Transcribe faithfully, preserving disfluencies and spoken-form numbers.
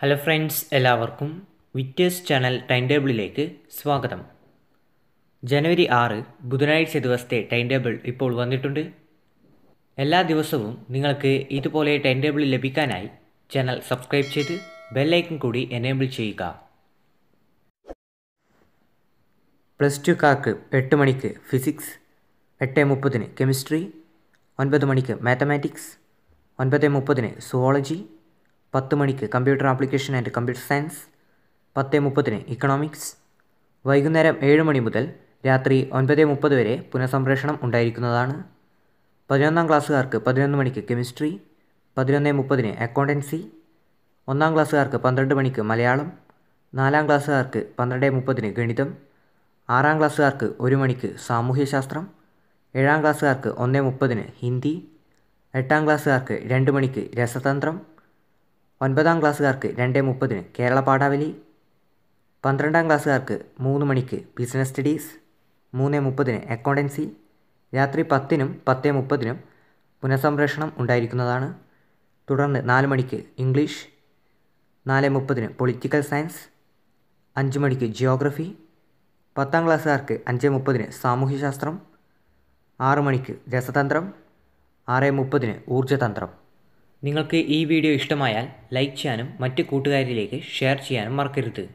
Hello friends, എല്ലാവർക്കും Victers channel time ടേബിളിലേക്ക് സ്വാഗതം. ജനുവരി ആറ് ബുധനാഴ്ച ദിവസത്തെ ടൈം ടേബിൾ ഇപ്പോൾ വന്നിട്ടുണ്ട്. എല്ലാ ദിവസവും നിങ്ങൾക്ക് ഇതുപോലെ ടൈം ടേബിൾ ലഭിക്കാനായി ചാനൽ സബ്സ്ക്രൈബ് ചെയ്ത് ബെല്ലൈക്കൺ കൂടി എനേബിൾ ചെയ്യുക. പ്ലസ് ടുക്കാർക്ക് എട്ട് മണിക്ക് ഫിസിക്സ്, എട്ട് മുപ്പതിന് കെമിസ്ട്രി, ഒൻപത് മണിക്ക് മാത്തമാറ്റിക്സ്, ഒൻപത് മുപ്പതിന് സുവോളജി, പത്ത് മണിക്ക് computer application and computer science, പത്ത് മുപ്പതിന് ഇക്കണോമിക്സ്. വൈകുന്നേരം ഏഴ് മണി മുതൽ രാത്രി ഒൻപത് മുപ്പത് വരെ പുനഃസംപ്രേഷണം ഉണ്ടായിരിക്കുന്നതാണ്. പതിനൊന്നാം ക്ലാസ്സുകാർക്ക് പതിനൊന്ന് മണിക്ക് കെമിസ്ട്രി, പതിനൊന്ന് മുപ്പതിന് അക്കൗണ്ടൻസി, ഒന്നാം ക്ലാസ്സുകാർക്ക് പന്ത്രണ്ട് മണിക്ക് മലയാളം, നാലാം ക്ലാസ്സുകാർക്ക് പന്ത്രണ്ട് മുപ്പതിന് ഗണിതം, ആറാം ക്ലാസ്സുകാർക്ക് ഒരു മണിക്ക് സാമൂഹ്യശാസ്ത്രം, ഏഴാം ക്ലാസ്സുകാർക്ക് ഒന്ന് മുപ്പതിന് ഹിന്ദി, എട്ടാം ക്ലാസ്സുകാർക്ക് രണ്ട് മണിക്ക് രസതന്ത്രം, ഒൻപതാം ക്ലാസ്സുകാർക്ക് രണ്ട് മുപ്പതിന് കേരള പാഠാവലി, പന്ത്രണ്ടാം ക്ലാസ്സുകാർക്ക് മൂന്ന് മണിക്ക് ബിസിനസ് സ്റ്റഡീസ്, മൂന്ന് മുപ്പതിന് അക്കൗണ്ടൻസി. രാത്രി പത്തിനും പത്ത് മുപ്പതിനും പുനഃസംപ്രേഷണം ഉണ്ടായിരിക്കുന്നതാണ്. തുടർന്ന് നാല് മണിക്ക് ഇംഗ്ലീഷ്, നാല് മുപ്പതിന് പൊളിറ്റിക്കൽ സയൻസ്, അഞ്ച് മണിക്ക് ജിയോഗ്രഫി, പത്താം ക്ലാസ്സുകാർക്ക് അഞ്ച് മുപ്പതിന് സാമൂഹ്യശാസ്ത്രം, ആറ് മണിക്ക് രസതന്ത്രം, ആറ് മുപ്പതിന് ഊർജ്ജതന്ത്രം. നിങ്ങൾക്ക് ഈ വീഡിയോ ഇഷ്ടമായാൽ ലൈക്ക് ചെയ്യാനും മറ്റ് കൂട്ടുകാരിലേക്ക് ഷെയർ ചെയ്യാനും മറക്കരുത്.